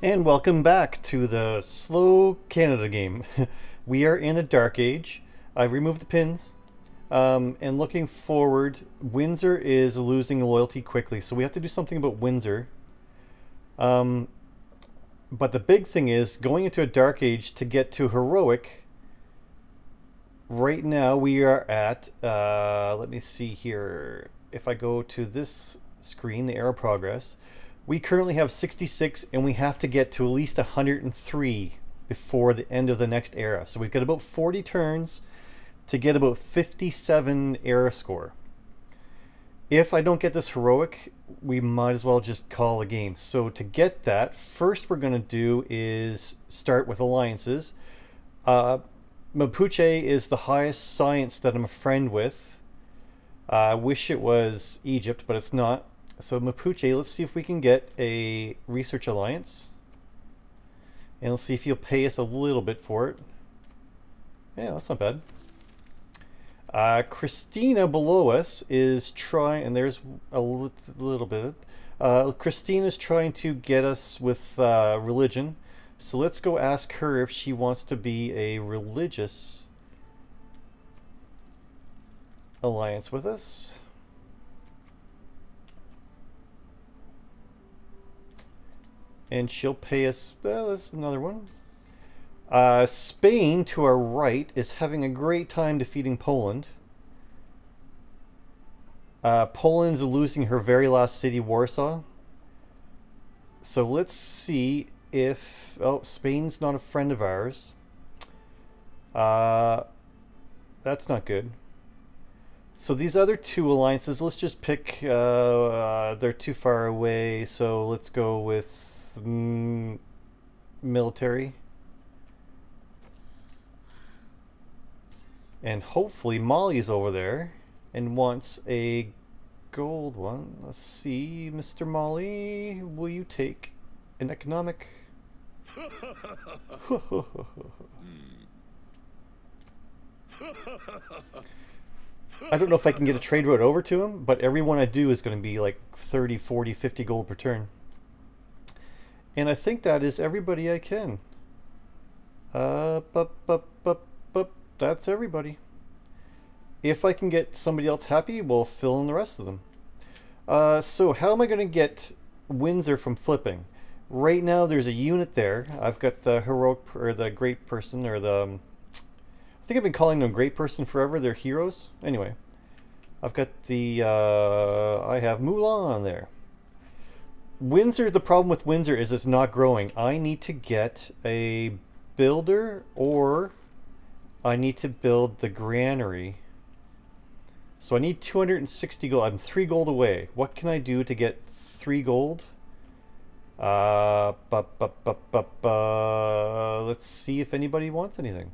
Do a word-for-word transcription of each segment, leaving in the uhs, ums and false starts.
And welcome back to the Slow Canada game. We are in a dark age. I've removed the pins. Um, and looking forward, Windsor is losing loyalty quickly. So we have to do something about Windsor. Um, but the big thing is going into a dark age to get to heroic. Right now we are at, uh, let me see here. If I go to this screen, the arrow progress. We currently have sixty-six and we have to get to at least one hundred and three before the end of the next era. So we've got about forty turns to get about fifty-seven era score. If I don't get this heroic, we might as well just call the game. So to get that, first we're going to do is start with alliances. Uh, Mapuche is the highest science that I'm a friend with. Uh, I wish it was Egypt, but it's not. So Mapuche, let's see if we can get a research alliance. And let's see if he'll pay us a little bit for it. Yeah, that's not bad. Uh, Christina below us is trying, and there's a li little bit. Uh, Christina's trying to get us with uh, religion. So let's go ask her if she wants to be a religious alliance with us. And she'll pay us, well, that's another one. Uh, Spain, to our right, is having a great time defeating Poland. Uh, Poland's losing her very last city, Warsaw. So let's see if... Oh, Spain's not a friend of ours. Uh, that's not good. So these other two alliances, let's just pick... Uh, uh, they're too far away, so let's go with... military and hopefully Molly's over there and wants a gold one. Let's see, Mister Molly, will you take an economic? I don't know if I can get a trade route over to him, but every one I do is going to be like thirty, forty, fifty gold per turn. And I think that is everybody I can. Uh, bup, bup, bup, bup. That's everybody. If I can get somebody else happy, we'll fill in the rest of them. Uh, so how am I going to get Windsor from flipping? Right now there's a unit there. I've got the heroic, or the great person, or the... Um, I think I've been calling them great person forever. They're heroes. Anyway, I've got the... Uh, I have Mulan there. Windsor, the problem with Windsor is it's not growing. I need to get a builder, or I need to build the granary. So I need two hundred sixty gold. I'm three gold away. What can I do to get three gold? Uh, bu bu bu bu bu. Let's see if anybody wants anything.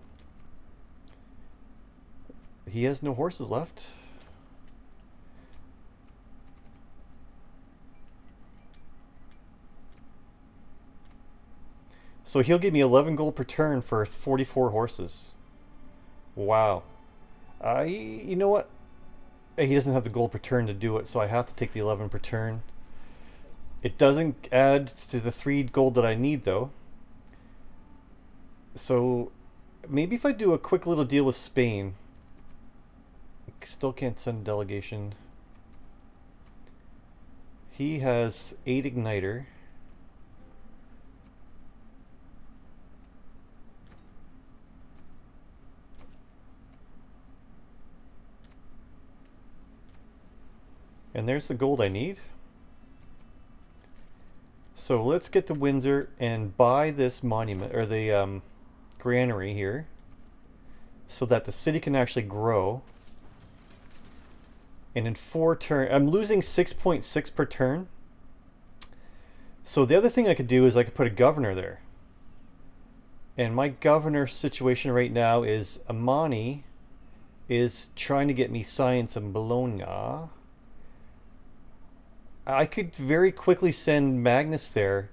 He has no horses left. So he'll give me eleven gold per turn for forty-four horses. Wow. Uh, you know what? He doesn't have the gold per turn to do it, so I have to take the eleven per turn. It doesn't add to the three gold that I need, though. So maybe if I do a quick little deal with Spain. I still can't send a delegation. He has eight igniter. And there's the gold I need. So let's get to Windsor and buy this monument, or the um, granary here, so that the city can actually grow. And in four turn, I'm losing six point six per turn. So the other thing I could do is I could put a governor there. And my governor situation right now is Amani is trying to get me science in Bologna. I could very quickly send Magnus there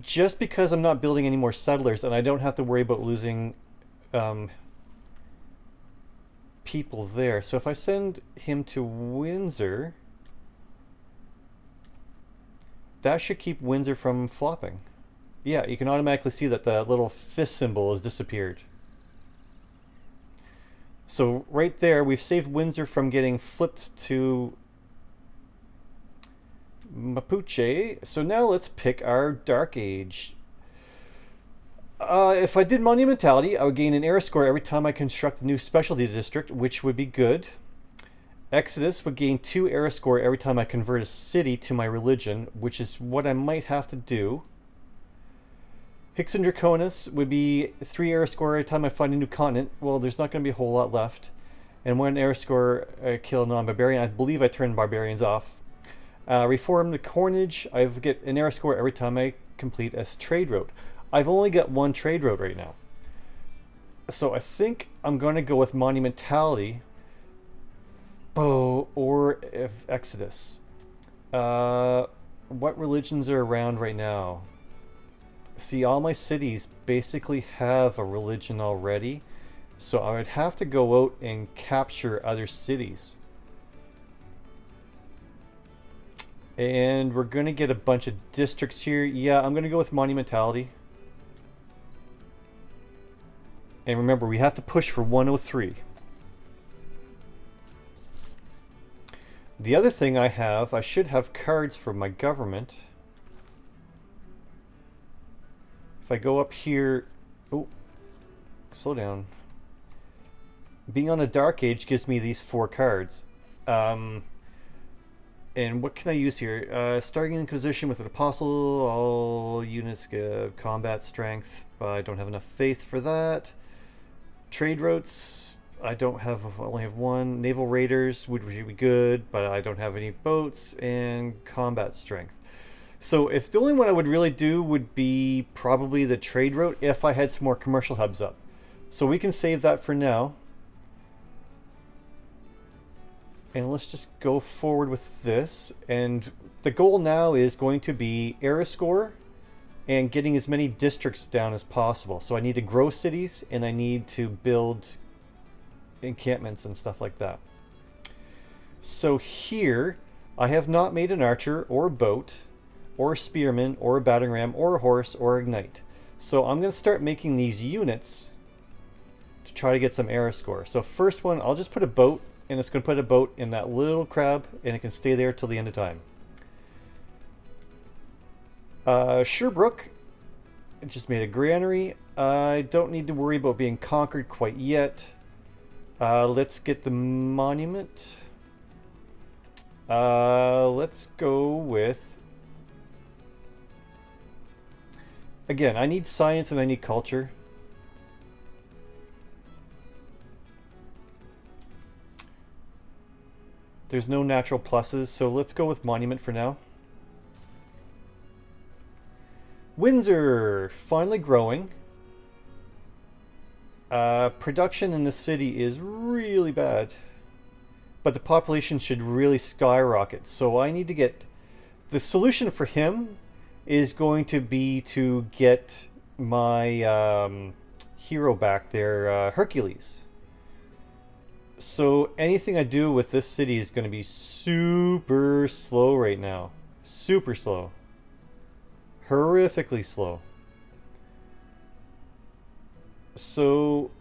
just because I'm not building any more settlers and I don't have to worry about losing um, people there. So if I send him to Windsor, that should keep Windsor from flopping. Yeah, you can automatically see that the little fist symbol has disappeared. So right there, we've saved Windsor from getting flipped to Mapuche. So now let's pick our Dark Age. Uh, if I did Monumentality, I would gain an era score every time I construct a new specialty district, which would be good. Exodus would gain two era score every time I convert a city to my religion, which is what I might have to do. Hix and Draconis would be three era score every time I find a new continent. Well, there's not going to be a whole lot left. And one era score, I kill a non-barbarian. I believe I turn barbarians off. Uh, reform the Cornage. I get an era score every time I complete a trade route. I've only got one trade route right now. So I think I'm going to go with Monumentality or Exodus. Uh, what religions are around right now? See, all my cities basically have a religion already, so I would have to go out and capture other cities. And we're going to get a bunch of districts here. Yeah, I'm going to go with Monumentality. And remember, we have to push for one oh three. The other thing I have, I should have cards for my government. If I go up here... Oh, slow down. Being on a Dark Age gives me these four cards. Um, and what can I use here? Uh, starting Inquisition with an Apostle, all units give combat strength, but I don't have enough faith for that. Trade routes, I don't have, I only have one. Naval Raiders would be good, but I don't have any boats, and combat strength. So if the only one I would really do would be probably the trade route if I had some more commercial hubs up. So we can save that for now. And let's just go forward with this. And the goal now is going to be era score and getting as many districts down as possible. So I need to grow cities and I need to build encampments and stuff like that. So here I have not made an archer or a boat or a spearman, or a battering ram, or a horse, or ignite. So I'm going to start making these units to try to get some era score. So first one, I'll just put a boat, and it's going to put a boat in that little crab, and it can stay there till the end of time. Uh, Sherbrooke, I just made a granary. I don't need to worry about being conquered quite yet. Uh, let's get the monument. Uh, let's go with... Again, I need science and I need culture. There's no natural pluses, so let's go with monument for now. Windsor, finally growing. Uh, production in the city is really bad, but the population should really skyrocket. So I need to get the solution for him. Is going to be to get my um, hero back there, uh, Hercules. So anything I do with this city is going to be super slow right now. Super slow. Horrifically slow. So...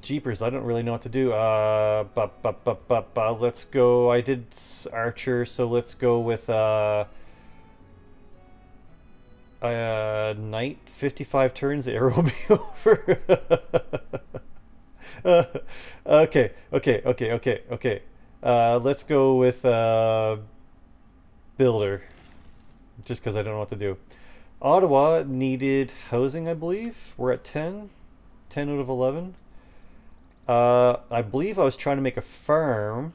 Jeepers, I don't really know what to do. Uh, bu bu bu bu bu. Let's go... I did Archer, so let's go with... Uh, Uh, knight, fifty-five turns, the arrow will be over. uh, okay, okay, okay, okay, okay. Uh, let's go with uh, builder, just because I don't know what to do. Ottawa needed housing, I believe. We're at ten. ten out of eleven. Uh, I believe I was trying to make a farm.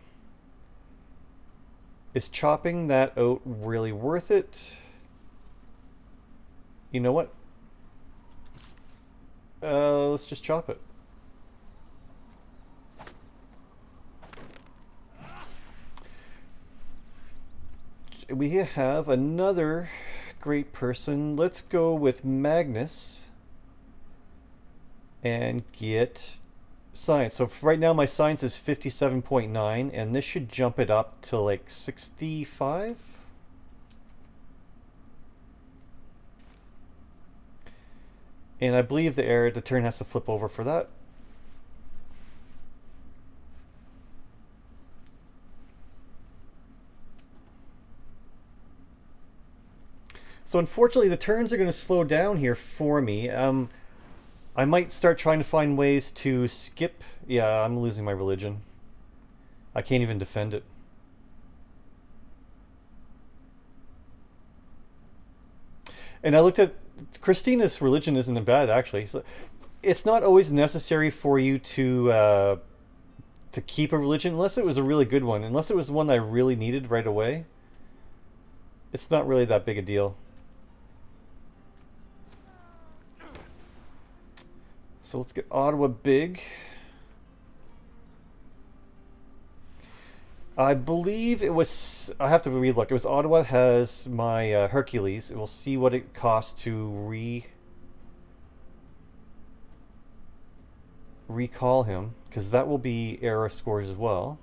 Is chopping that out really worth it? You know what? Uh, let's just chop it. We have another great person. Let's go with Magnus and get science. So right now my science is fifty-seven point nine, and this should jump it up to like sixty-five. And I believe the air, the turn has to flip over for that. So unfortunately, the turns are going to slow down here for me. Um, I might start trying to find ways to skip. Yeah, I'm losing my religion. I can't even defend it. And I looked at Christina's religion isn't bad, actually. So it's not always necessary for you to uh, to keep a religion unless it was a really good one. Unless it was one I really needed right away. It's not really that big a deal. So let's get Ottawa big. I believe it was, I have to re-look, it was Ottawa has my uh, Hercules. We'll see what it costs to re recall him, because that will be era scores as well.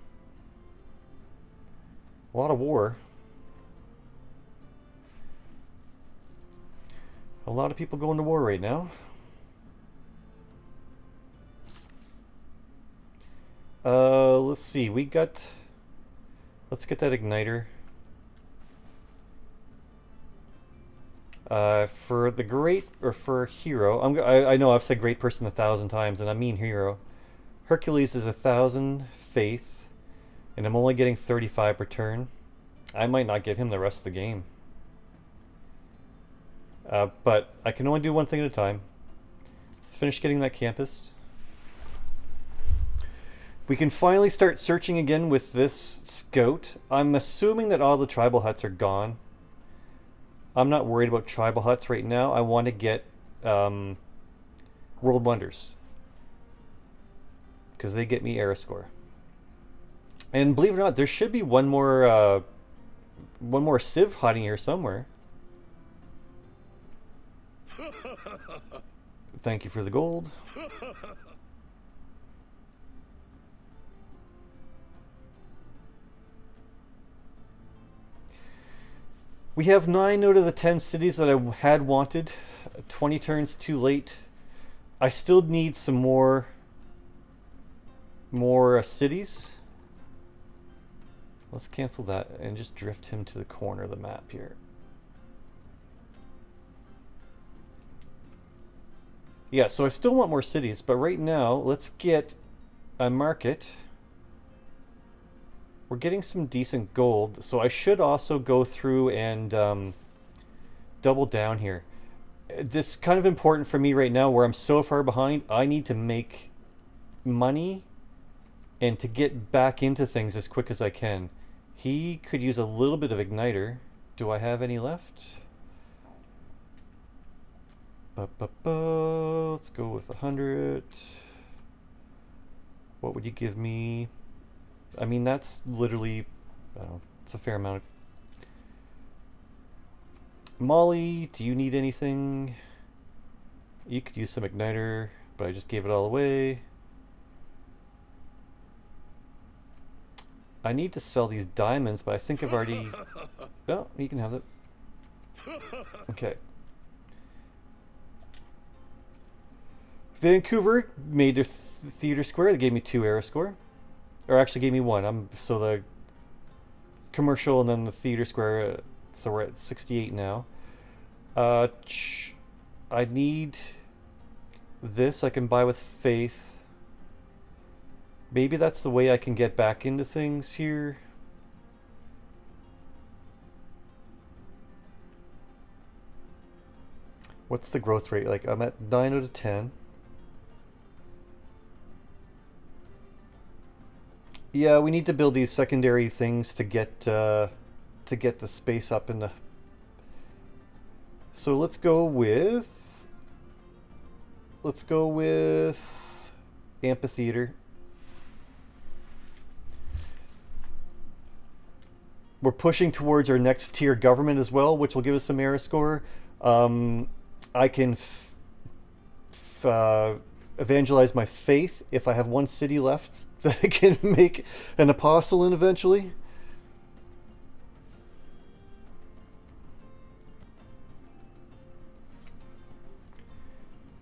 A lot of war. A lot of people going to war right now. Uh, let's see, we got... Let's get that igniter. Uh, for the great, or for hero, I'm, I, I know I've said great person a thousand times, and I mean hero. Hercules is a thousand faith, and I'm only getting thirty-five per turn. I might not get him the rest of the game. Uh, but I can only do one thing at a time. Let's finish getting that campus. We can finally start searching again with this scout. I'm assuming that all the tribal huts are gone. I'm not worried about tribal huts right now. I want to get um, World Wonders, because they get me era score. And believe it or not, there should be one more uh, one more civ hiding here somewhere. Thank you for the gold. We have nine out of the ten cities that I had wanted. twenty turns too late. I still need some more more uh, cities. Let's cancel that and just drift him to the corner of the map here. Yeah, so I still want more cities, but right now let's get a market. We're getting some decent gold, so I should also go through and um, double down here. This is kind of important for me right now where I'm so far behind. I need to make money and to get back into things as quick as I can. He could use a little bit of igniter. Do I have any left? Ba, ba, ba. Let's go with one hundred. What would you give me? I mean, that's literally, I don't know, it's a fair amount of... Molly, do you need anything? You could use some igniter, but I just gave it all away. I need to sell these diamonds, but I think I've already... No, you can have it. Okay. Vancouver made their th theater square. They gave me two era score. Or actually gave me one. I'm so the commercial and then the theater square, uh, so we're at sixty-eight now. Uh, I need this. I can buy with faith. Maybe that's the way I can get back into things here. What's the growth rate? Like, I'm at nine out of ten. Yeah, we need to build these secondary things to get uh, to get the space up in the... So let's go with... Let's go with... Amphitheater. We're pushing towards our next tier government as well, which will give us some era score. Um, I can f f uh, evangelize my faith if I have one city left that I can make an apostle in eventually.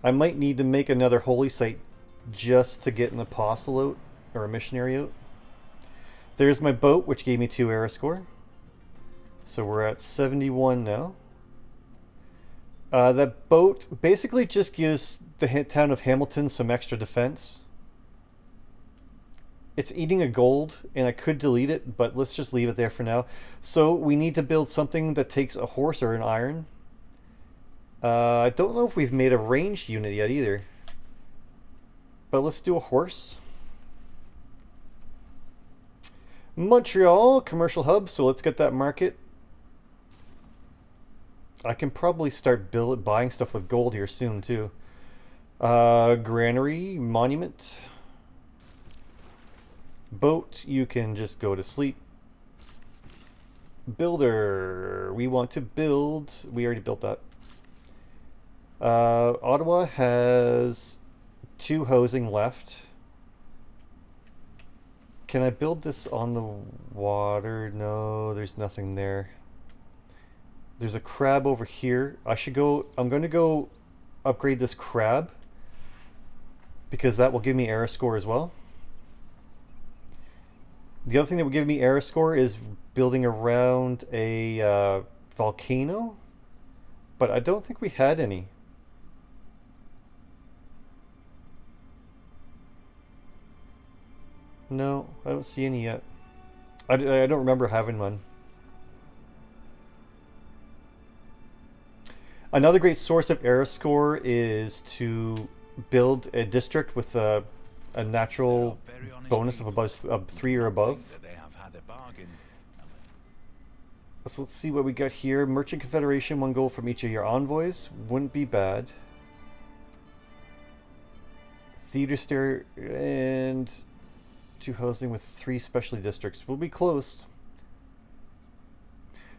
I might need to make another holy site just to get an apostle out, or a missionary out. There's my boat, which gave me two era score. So we're at seventy-one now. Uh, that boat basically just gives the town of Hamilton some extra defense. It's eating a gold, and I could delete it, but let's just leave it there for now. So we need to build something that takes a horse or an iron. Uh, I don't know if we've made a ranged unit yet either. But let's do a horse. Montreal, commercial hub, so let's get that market. I can probably start build, buying stuff with gold here soon too. Uh, granary, monument. Boat, you can just go to sleep. Builder, we want to build. We already built that. Uh, Ottawa has two housing left. Can I build this on the water? No, there's nothing there. There's a crab over here. I should go, I'm going to go upgrade this crab because that will give me era score as well. The other thing that would give me era score is building around a uh, volcano, but I don't think we had any. No, I don't see any yet. I, I don't remember having one. Another great source of era score is to build a district with a a natural bonus of above of three or above. So let's see what we got here. Merchant Confederation, one gold from each of your envoys. Wouldn't be bad. Theater stair and two housing with three specialty districts. We'll be closed.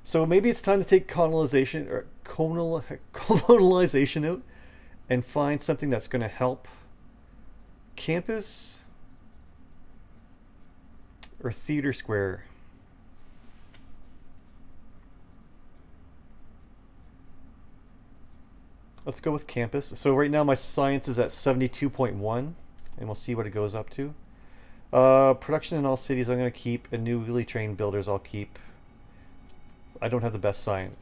So maybe it's time to take colonization or colonial, colonization out and find something that's going to help. Campus or theater square. Let's go with campus. So right now my science is at seventy-two point one and we'll see what it goes up to. Uh, production in all cities I'm going to keep, and newly trained builders I'll keep. I don't have the best science.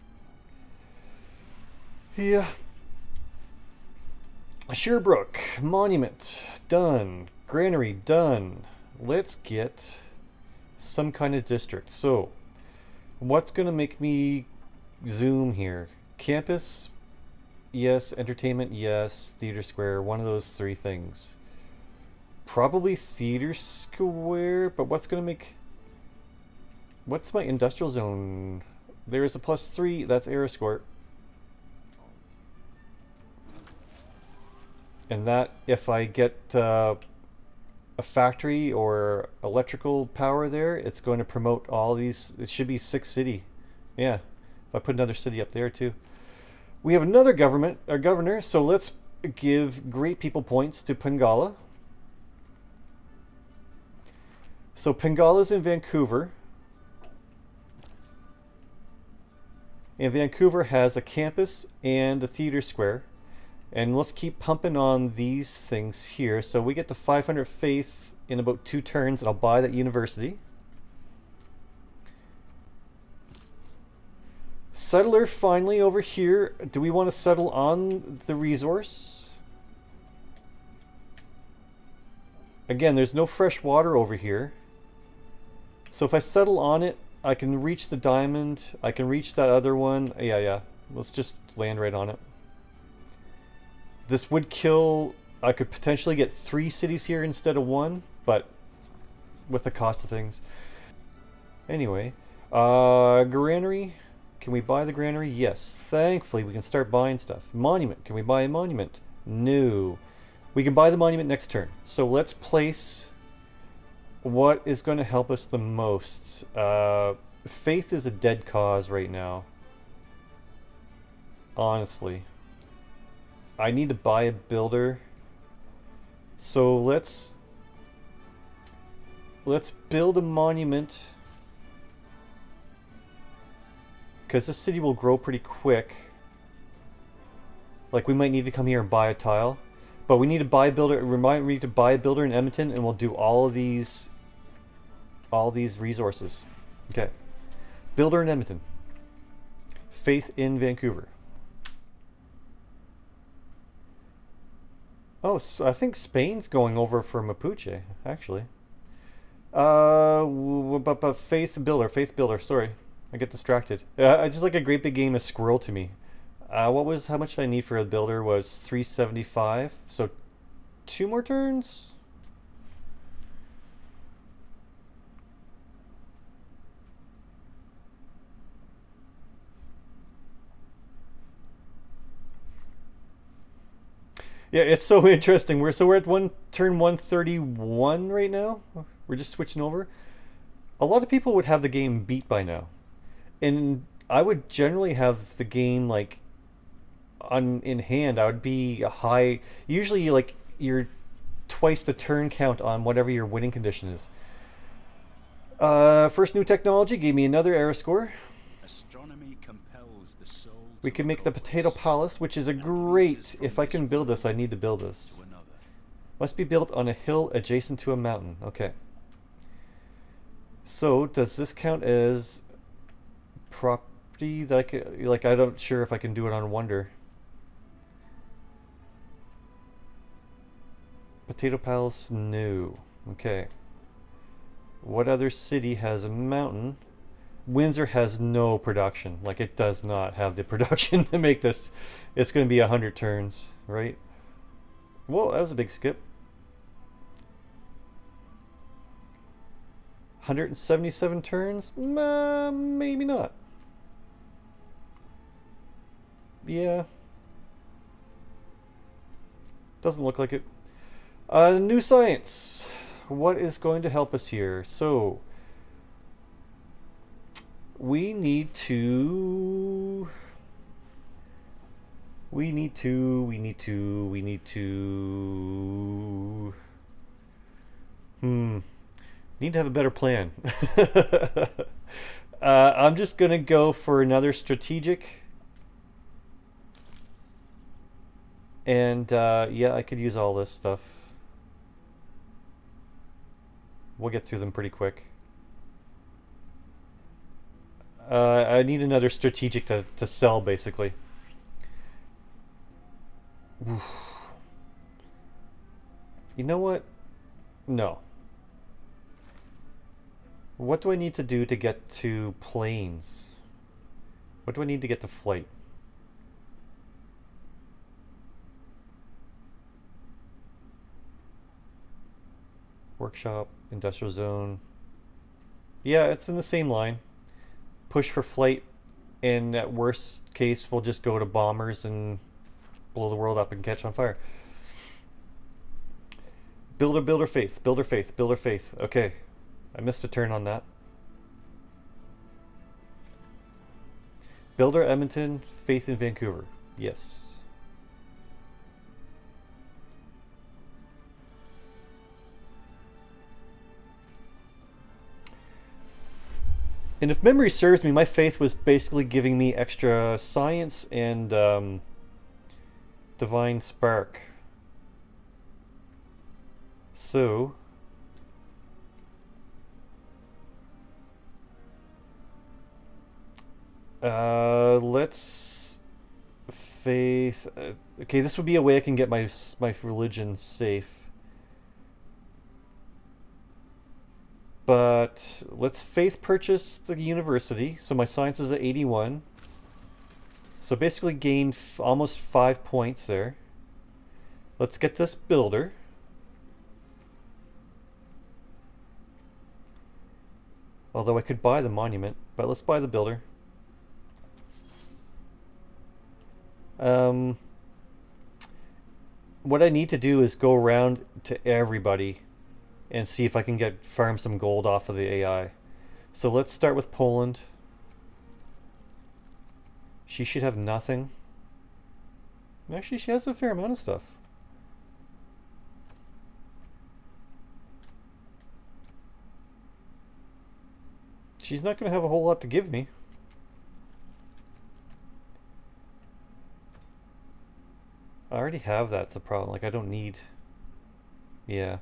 Yeah. Sherbrooke, monument, done. Granary, done. Let's get some kind of district. So, what's going to make me zoom here? Campus, yes. Entertainment, yes. Theater square, one of those three things. Probably theater square, but what's going to make... What's my industrial zone? There is a plus three, that's air escort. And that, if I get uh, a factory or electrical power there, it's going to promote all these. It should be six city. Yeah, if I put another city up there too. We have another government, or governor, so let's give great people points to Pingala. So Pingala's in Vancouver. And Vancouver has a campus and a theater square. And let's keep pumping on these things here. So we get the five hundred faith in about two turns, and I'll buy that university. Settler finally over here. Do we want to settle on the resource? Again, there's no fresh water over here. So if I settle on it, I can reach the diamond. I can reach that other one. Yeah, yeah. Let's just land right on it. This would kill, I could potentially get three cities here instead of one, but with the cost of things. Anyway, uh, granary, can we buy the granary? Yes, thankfully we can start buying stuff. Monument, can we buy a monument? No. We can buy the monument next turn. So let's place what is going to help us the most. Uh, faith is a dead cause right now. Honestly. I need to buy a builder, so let's let's build a monument because this city will grow pretty quick. Like, we might need to come here and buy a tile. But we need to buy a builder. We might need to buy a builder in Edmonton, and we'll do all of these, all these resources. Okay. Builder in Edmonton. Faith in Vancouver. Oh, so I think Spain's going over for Mapuche, actually. Uh, but, but Faith Builder, Faith Builder, sorry. I get distracted. Uh, I just like a great big game of Squirrel to me. Uh, what was, how much I need for a builder was three seventy-five, so two more turns? Yeah, it's so interesting. We're so we're at one turn one thirty-one right now. We're just switching over. A lot of people would have the game beat by now, and I would generally have the game like on in hand. I would be a high. Usually, like you're twice the turn count on whatever your winning condition is. Uh, first new technology gave me another era score. Astronomy compels the soul. We can make the Potato Palace, which is a great... If I can build this, I need to build this. Must be built on a hill adjacent to a mountain. Okay. So, does this count as property that I can... Like, I'm not sure if I can do it on Wonder. Potato Palace, no. Okay. What other city has a mountain... Windsor has no production. Like, it does not have the production to make this. It's going to be one hundred turns, right? Whoa, that was a big skip. one hundred seventy-seven turns? Uh, maybe not. Yeah. Doesn't look like it. Uh, new science. What is going to help us here? So... We need to, we need to, we need to, we need to, hmm, need to have a better plan. uh, I'm just going to go for another strategic. And uh, yeah, I could use all this stuff. We'll get through them pretty quick. Uh, I need another strategic to, to sell, basically. Oof. You know what? No. What do I need to do to get to planes? What do I need to get to flight? Workshop, industrial zone. Yeah, it's in the same line. Push for flight, and at worst case we'll just go to bombers and blow the world up and catch on fire. Builder, builder, faith, builder, faith, builder, faith. Okay, I missed a turn on that. Builder Edmonton, faith in Vancouver. Yes. And if memory serves me, my faith was basically giving me extra science and um, divine spark. So, uh, let's faith. Uh, okay, this would be a way I can get my my religion safe. But let's faith purchase the university. So my science is at eighty-one. So basically gained f almost five points there. Let's get this builder. Although I could buy the monument, but let's buy the builder. Um, what I need to do is go around to everybody and see if I can get farm some gold off of the A I. So let's start with Poland. She should have nothing. Actually, she has a fair amount of stuff. She's not going to have a whole lot to give me. already have that's the problem. Like, I don't need... Yeah.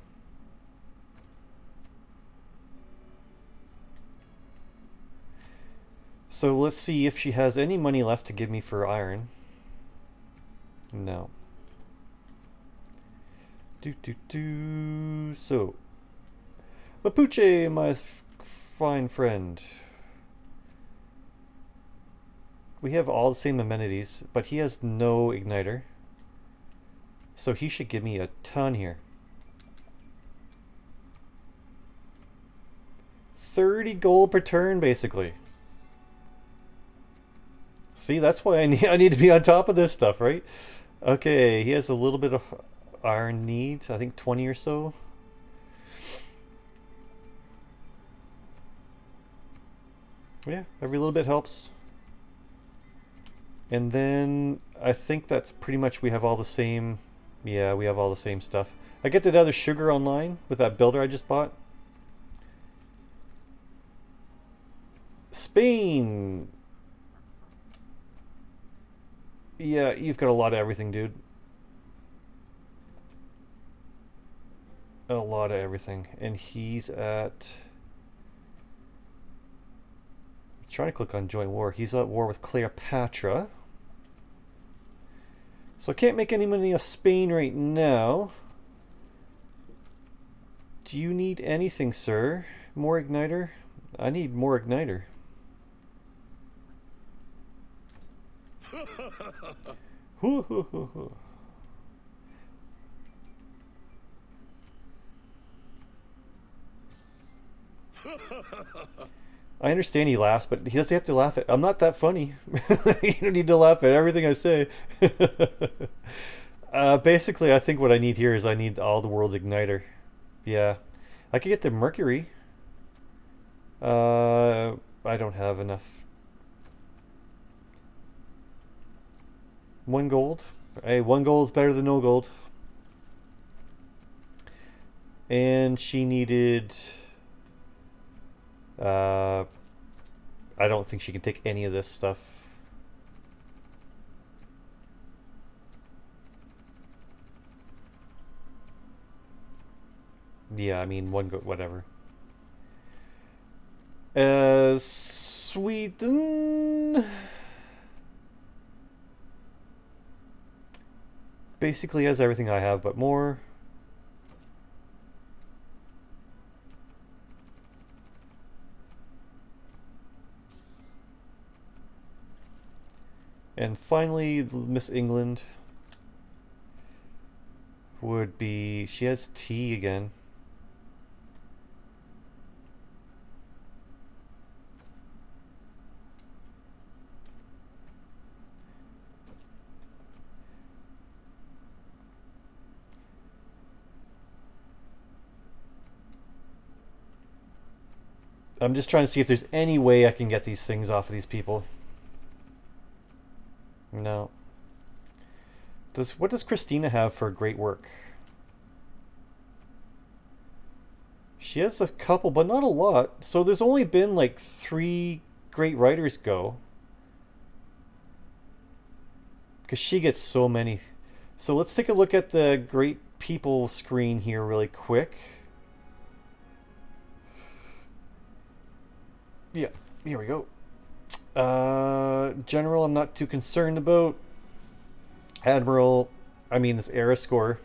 So let's see if she has any money left to give me for iron. No. Do do do. So, Mapuche, my f fine friend. We have all the same amenities, but he has no igniter. So he should give me a ton here. thirty gold per turn, basically. See, that's why I need, I need to be on top of this stuff, right? Okay, he has a little bit of iron need, I think twenty or so. Yeah, every little bit helps. And then I think that's pretty much, we have all the same, yeah, we have all the same stuff. I get that other sugar online with that builder I just bought. Spain! Yeah, you've got a lot of everything, dude. A lot of everything. And he's at... I'm trying to click on joint war. He's at war with Cleopatra. So I can't make any money off Spain right now. Do you need anything, sir? More igniter? I need more igniter. Hoo, hoo, hoo, hoo. I understand he laughs, but he doesn't have to laugh at... I'm not that funny. You don't need to laugh at everything I say. uh, basically, I think what I need here is I need all the world's igniter. Yeah. I could get the mercury. Uh, I don't have enough. One gold. Hey, one gold is better than no gold. And she needed... Uh, I don't think she can take any of this stuff. Yeah, I mean, one go, whatever. Uh, Sweden. Basically has everything I have, but more. And finally, Miss England would be... She has tea again. I'm just trying to see if there's any way I can get these things off of these people. No. Does what does Christina have for great work? She has a couple, but not a lot. So there's only been like three great writers go. Because she gets so many. So let's take a look at the great people screen here really quick. Yeah, here we go. Uh, General, I'm not too concerned about. Admiral, I mean, it's era score.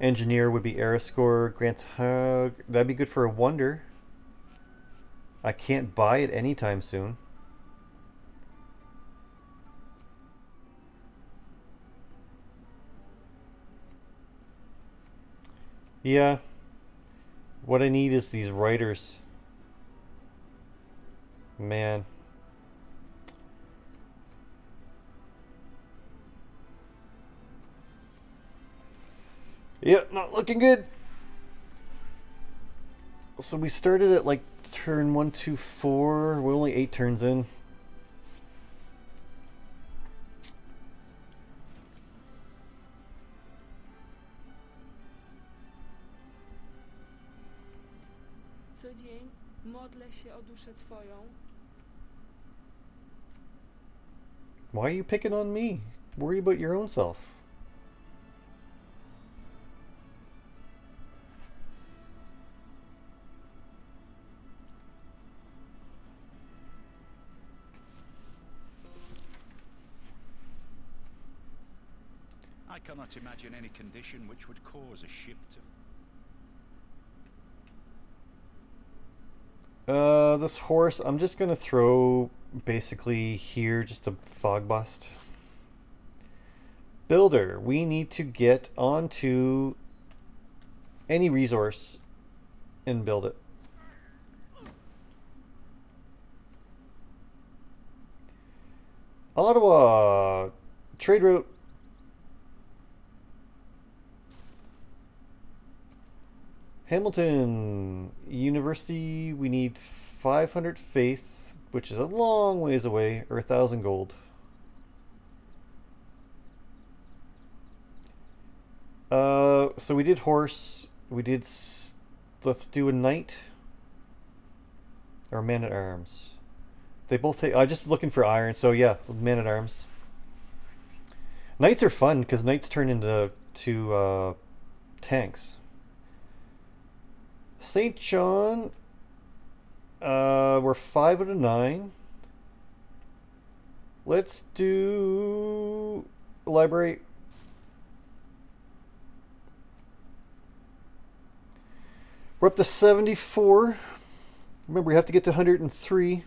Engineer would be era score. Grants hug. That'd be good for a wonder. I can't buy it anytime soon. Yeah. What I need is these writers. Man. Yep, not looking good. So we started at like turn one, two, four. We're only eight turns in. Co dzień modlę się o duszę twoją. Why are you picking on me? Worry about your own self. I cannot imagine any condition which would cause a ship to... Uh, this horse, I'm just going to throw basically here just a fog bust. Builder, we need to get onto any resource and build it. Ottawa, trade route. Hamilton University, we need five hundred faith, which is a long ways away, or one thousand gold. Uh, so we did horse, we did, s let's do a knight, or man-at-arms. They both take, I'm just looking for iron, so yeah, man-at-arms. Knights are fun, because knights turn into to, uh, tanks. Saint John, uh, we're five out of nine. Let's do library. We're up to seventy-four. Remember, we have to get to one hundred and three.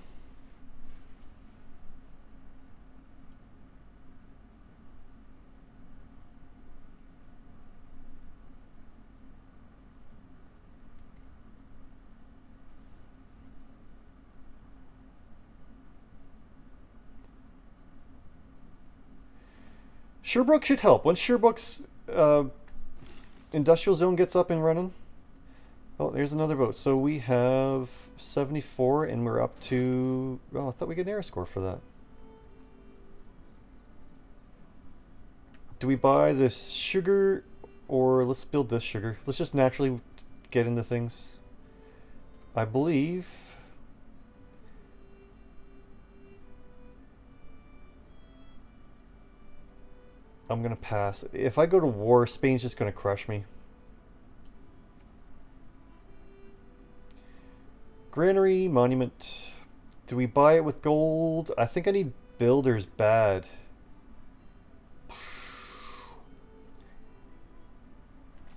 Sherbrooke should help. Once Sherbrooke's uh, industrial zone gets up and running. Oh, there's another boat. So we have seventy-four and we're up to... Oh, I thought we got an error score for that. Do we buy the sugar or let's build this sugar? Let's just naturally get into things. I believe... I'm gonna pass. If I go to war, Spain's just gonna crush me. Granary, monument. Do we buy it with gold? I think I need builders bad.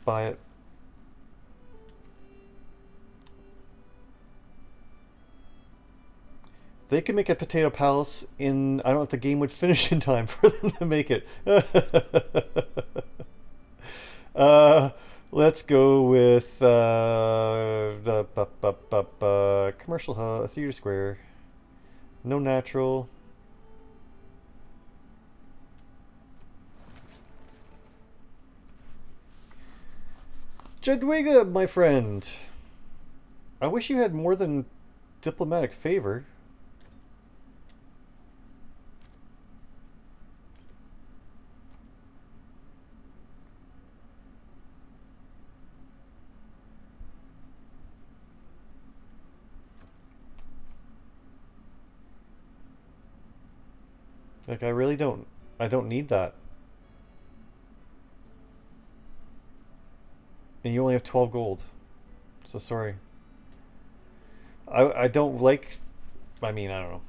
Buy it. They could make a potato palace in... I don't know if the game would finish in time for them to make it. uh, let's go with... Uh, uh, uh, uh, uh, uh, commercial hub, theater square. No natural. Jadwiga, my friend. I wish you had more than diplomatic favor. Like, I really don't, I don't need that. And you only have twelve gold. So sorry. I, I don't like, I mean, I don't know.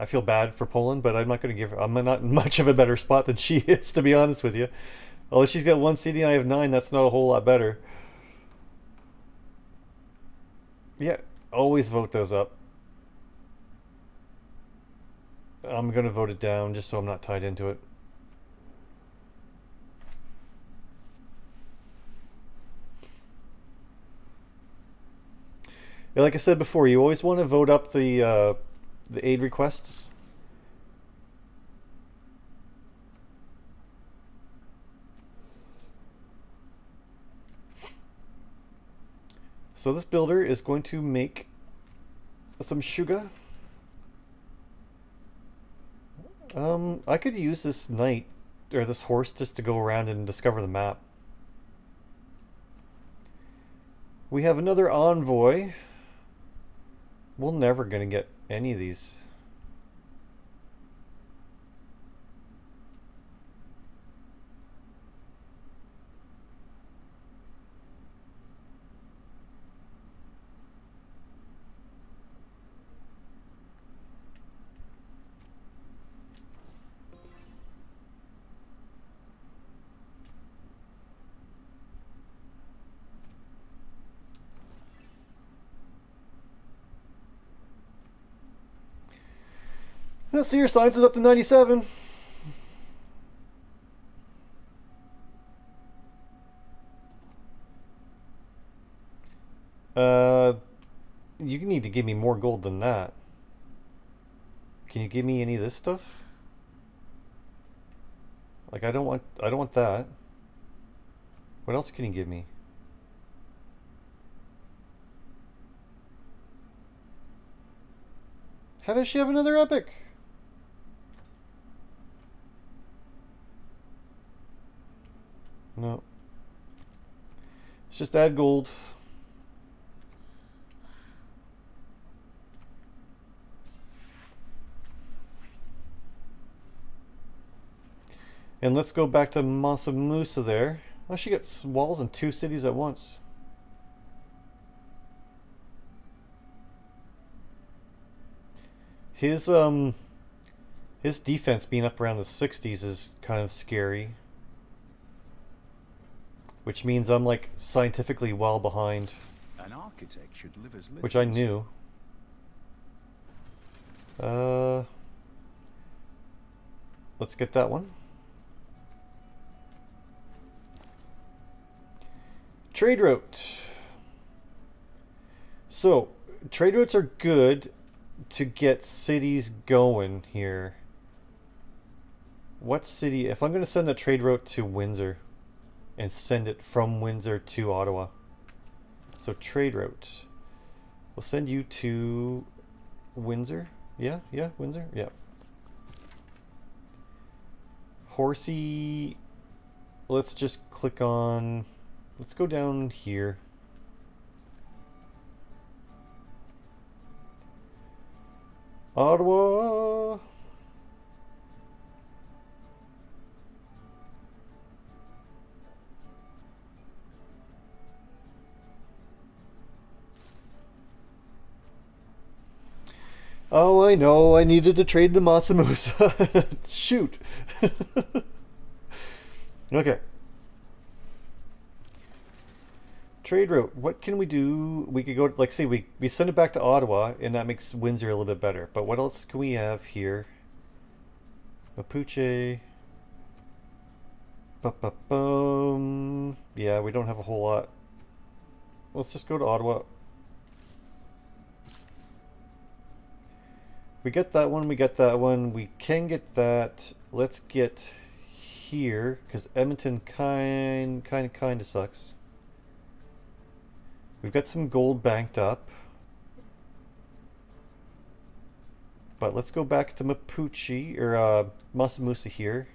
I feel bad for Poland, but I'm not going to give her, I'm not in much of a better spot than she is, to be honest with you. Although she's got one city and I have nine, that's not a whole lot better. Yeah, always vote those up. I'm going to vote it down just so I'm not tied into it. Yeah, like I said before, you always want to vote up the, uh, the aid requests. So this builder is going to make some sugar. Um, I could use this knight, or this horse, just to go around and discover the map. We have another envoy. We're never going to get any of these. Let's see, your science is up to ninety-seven. Uh, you need to give me more gold than that. Can you give me any of this stuff? Like, I don't want, I don't want that. What else can you give me? How does she have another epic? No. Let's just add gold. And let's go back to Mansa Musa there. Oh, she gets walls in two cities at once. His um, his defense being up around the sixties is kind of scary. Which means I'm like scientifically well behind. An architect should live as which I knew. Uh, let's get that one. Trade route. So trade routes are good to get cities going here. What city? If I'm going to send the trade route to Windsor and send it from Windsor to Ottawa. So trade route. We'll send you to Windsor. Yeah, yeah, Windsor. Yeah. Horsey. Let's just click on... Let's go down here. Ottawa. Oh, I know. I needed to trade to Mansa Musa. Shoot. Okay. Trade route. What can we do? We could go, like, say we, we send it back to Ottawa, and that makes Windsor a little bit better. But what else can we have here? Mapuche. Ba-ba-bum. Yeah, we don't have a whole lot. Let's just go to Ottawa. We get that one, we get that one. We can get that. Let's get here, because Edmonton kind, kind, kind of sucks. We've got some gold banked up. But let's go back to Mapuche, or uh, Mansa Musa here.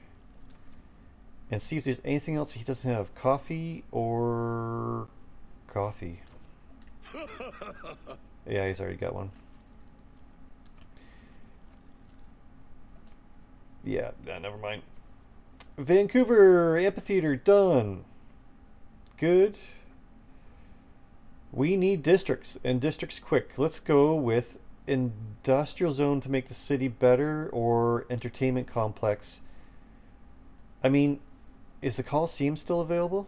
And see if there's anything else he doesn't have. Coffee or... coffee. Yeah, he's already got one. Yeah, nah, never mind. Vancouver Amphitheater, done. Good. We need districts, and districts quick. Let's go with industrial zone to make the city better, or entertainment complex. I mean, is the Coliseum still available?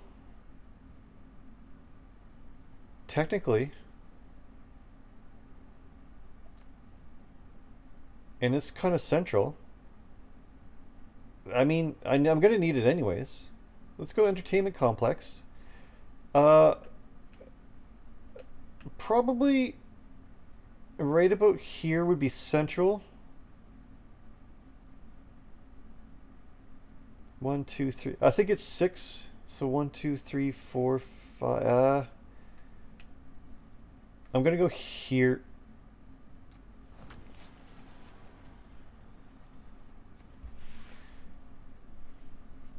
Technically. And it's kind of central. I mean, I'm going to need it anyways. Let's go entertainment complex. Uh... Probably right about here would be central. One, two, three. I think it's six. So one, two, three, four, five. Uh, I'm going to go here.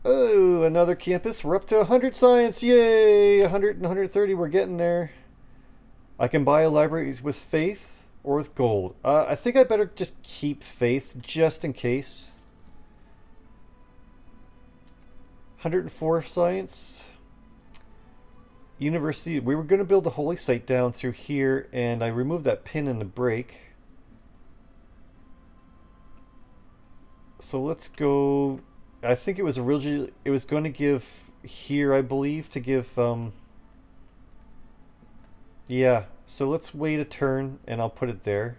Oh, another campus. We're up to one hundred science. Yay! one hundred and one hundred thirty. We're getting there. I can buy libraries with faith or with gold. Uh, I think I better just keep faith just in case. one hundred and four science. University. We were going to build a holy site down through here, and I removed that pin in the break. So let's go. I think it was originally, it was going to give here, I believe, to give. Um, Yeah, so let's wait a turn and I'll put it there.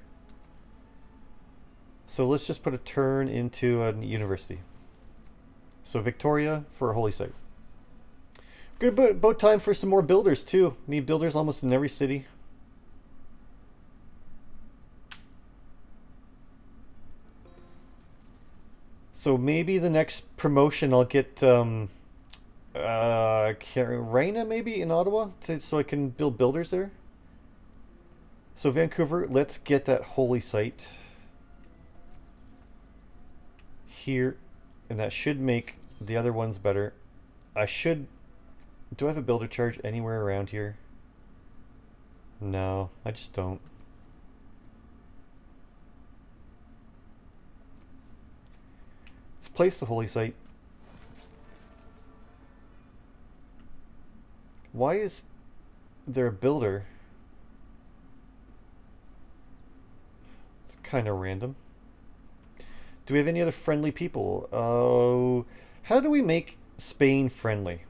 So let's just put a turn into a university. So Victoria for a holy site. We're going to put boat time for some more builders too. Need builders almost in every city. So maybe the next promotion I'll get um, uh, Reina maybe in Ottawa to, so I can build builders there. So Vancouver, let's get that holy site here, and that should make the other ones better. I should, do I have a builder charge anywhere around here? No, I just don't. Let's place the holy site. Why is there a builder? It's kind of random. Do we have any other friendly people? Oh, uh, how do we make Spain friendly?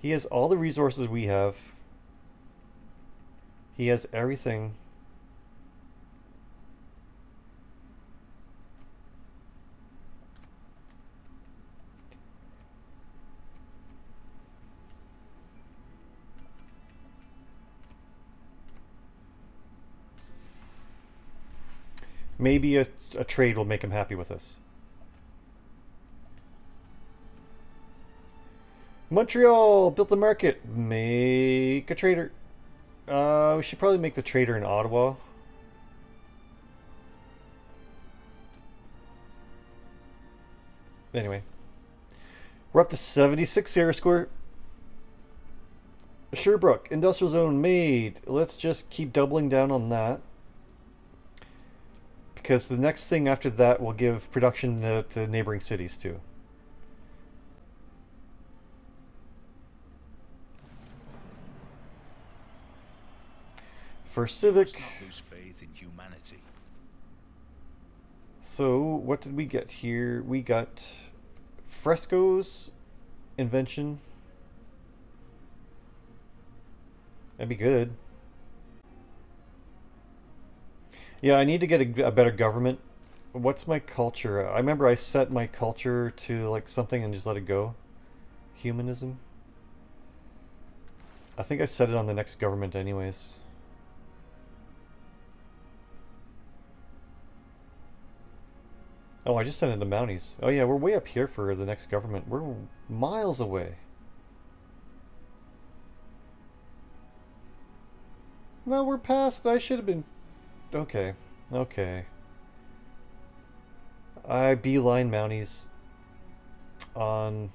He has all the resources we have. He has everything. Maybe a, a trade will make him happy with us. Montreal built the market. Make a trader. Uh, we should probably make the trader in Ottawa. Anyway, we're up to seventy-six Sierra Square. Sherbrooke industrial zone made. Let's just keep doubling down on that, because the next thing after that will give production to, to neighboring cities too. For civic, let's not lose faith in humanity. So what did we get here? We got frescoes, invention. That'd be good. Yeah, I need to get a, a better government. What's my culture? I remember I set my culture to like something and just let it go. Humanism. I think I set it on the next government anyways. Oh, I just sent it to Mounties. Oh yeah, we're way up here for the next government. We're miles away. No, we're past. I should have been... Okay, okay. I beeline Mounties on...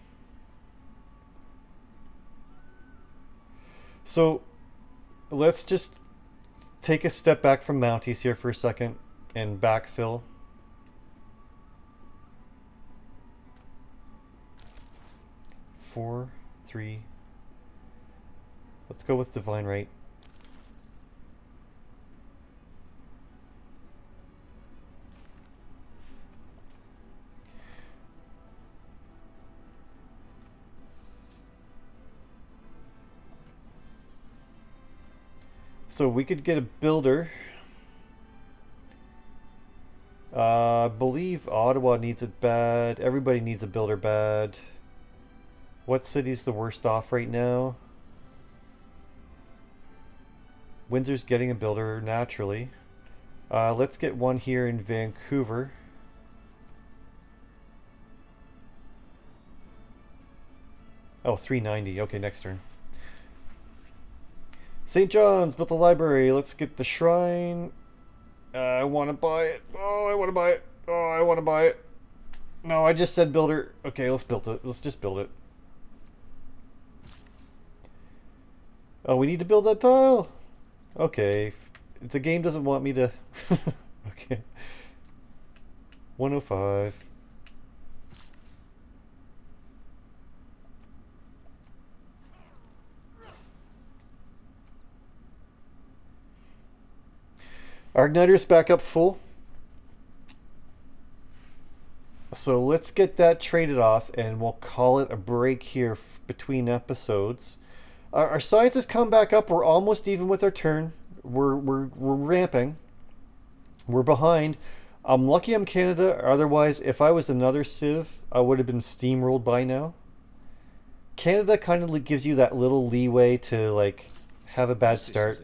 So, let's just take a step back from Mounties here for a second and backfill. Four, three. Let's go with Divine Right. So we could get a builder. Uh, I believe Ottawa needs it bad. Everybody needs a builder bad. What city's the worst off right now? Windsor's getting a builder naturally. Uh, let's get one here in Vancouver. Oh, three ninety. Okay, next turn. Saint John's built a library. Let's get the shrine. Uh, I want to buy it. Oh, I want to buy it. Oh, I want to buy it. No, I just said builder. Okay, let's build it. Let's just build it. Oh, we need to build that tile. Okay. The game doesn't want me to... Okay. one oh five. Our igniter's back up full. So let's get that traded off and we'll call it a break here between episodes. Our, our science has come back up. We're almost even with our turn. We're, we're, we're ramping. We're behind. I'm lucky I'm Canada. Otherwise, if I was another civ, I would have been steamrolled by now. Canada kind of gives you that little leeway to, like, have a bad start.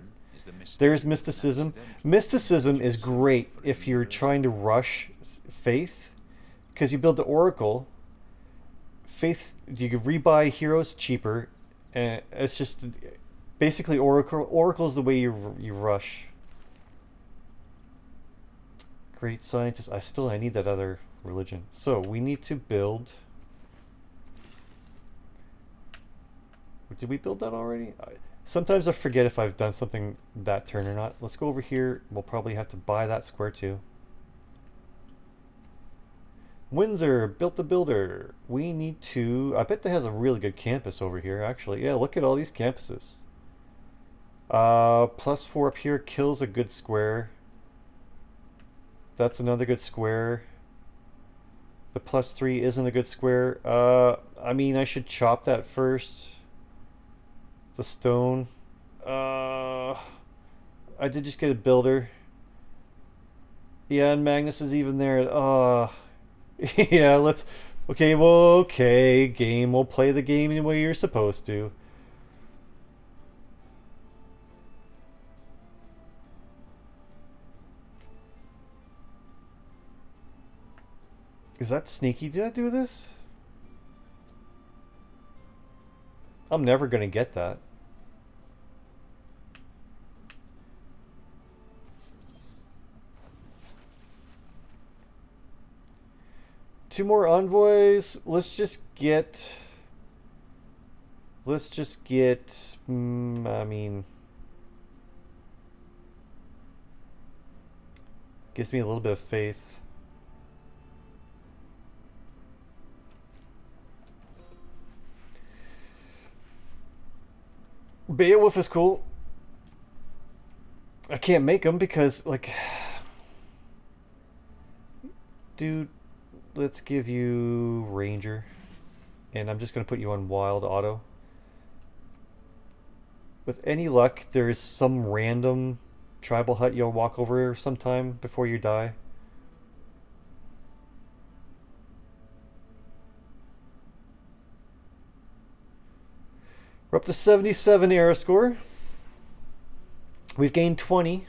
There's mysticism. Mysticism is great if you're trying to rush faith, because you build the oracle. Faith, you can rebuy heroes cheaper, and it's just basically oracle. Oracle is the way you you rush. Great scientist. I still I need that other religion. So we need to build. Did we build that already? Sometimes I forget if I've done something that turn or not. Let's go over here. We'll probably have to buy that square too. Windsor, built the builder. We need to... I bet that has a really good campus over here, actually. Yeah, look at all these campuses. Uh, plus four up here kills a good square. That's another good square. The plus three isn't a good square. Uh, I mean, I should chop that first. The stone. Uh, I did just get a builder. Yeah, and Magnus is even there. Uh, yeah, let's... Okay, well, okay, game. We'll play the game the way you're supposed to. Is that sneaky? Did I do this? I'm never going to get that. Two more envoys. Let's just get... Let's just get... Mm, I mean... Gives me a little bit of faith. Beowulf is cool. I can't make him because, like... Dude... Let's give you Ranger, and I'm just going to put you on Wild Auto. With any luck, there is some random tribal hut you'll walk over sometime before you die. We're up to seventy-seven era score. We've gained twenty.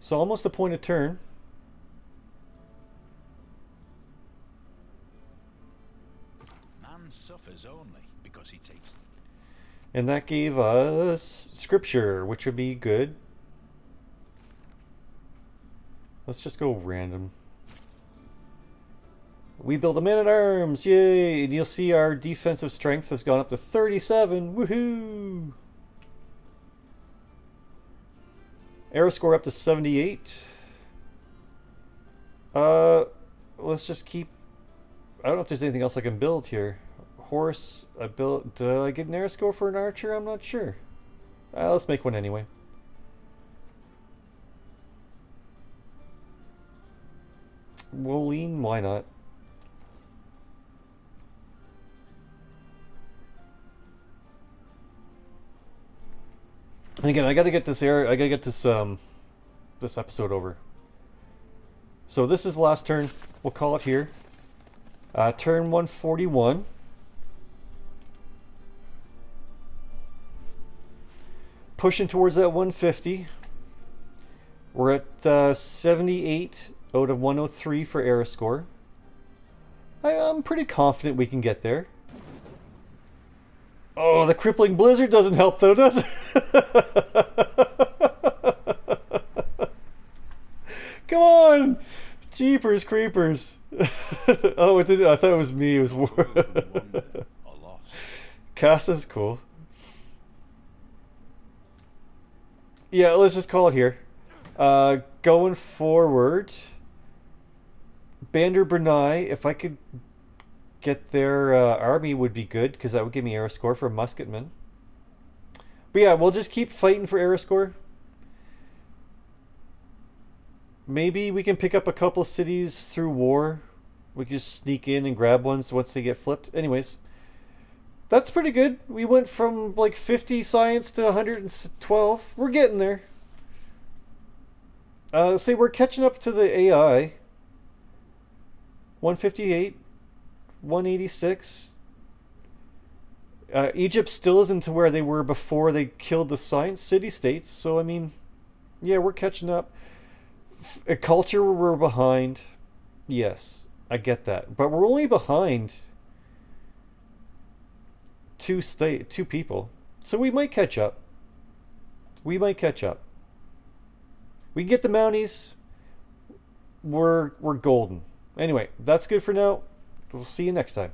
So almost a point a turn. Suffers only because he takes. And that gave us scripture, which would be good. Let's just go random. We build a man-at-arms, yay! And you'll see our defensive strength has gone up to thirty-seven. Woohoo! Arrow score up to seventy-eight. Uh, let's just keep. I don't know if there's anything else I can build here. Horse, I built. Did I get an air score for an archer? I'm not sure. Uh, let's make one anyway. Woline, why not? And again, I gotta get this air. I gotta get this um, this episode over. So this is the last turn. We'll call it here. Uh, turn one forty-one. Pushing towards that one fifty. We're at uh, seventy-eight out of one oh three for era score. I, I'm pretty confident we can get there. Oh, the crippling blizzard doesn't help though, does it? Come on! Jeepers creepers. Oh, it did. I thought it was me. It was war. Casa's cool. Yeah, let's just call it here. Uh, going forward, Bandar Brunei, if I could get their uh, army would be good, because that would give me aero score for musketmen. But yeah, we'll just keep fighting for aero score. Maybe we can pick up a couple cities through war. We can just sneak in and grab ones once they get flipped. Anyways, that's pretty good. We went from like fifty science to one hundred twelve. We're getting there. Uh, say we're catching up to the A I. one fifty-eight, one eighty-six. Uh, Egypt still isn't to where they were before they killed the science city-states, so I mean, yeah, we're catching up. F- a culture we're behind, yes, I get that, but we're only behind two state, two people, so we might catch up. We might catch up. We can get the Mounties. We're we're golden. Anyway, that's good for now. We'll see you next time.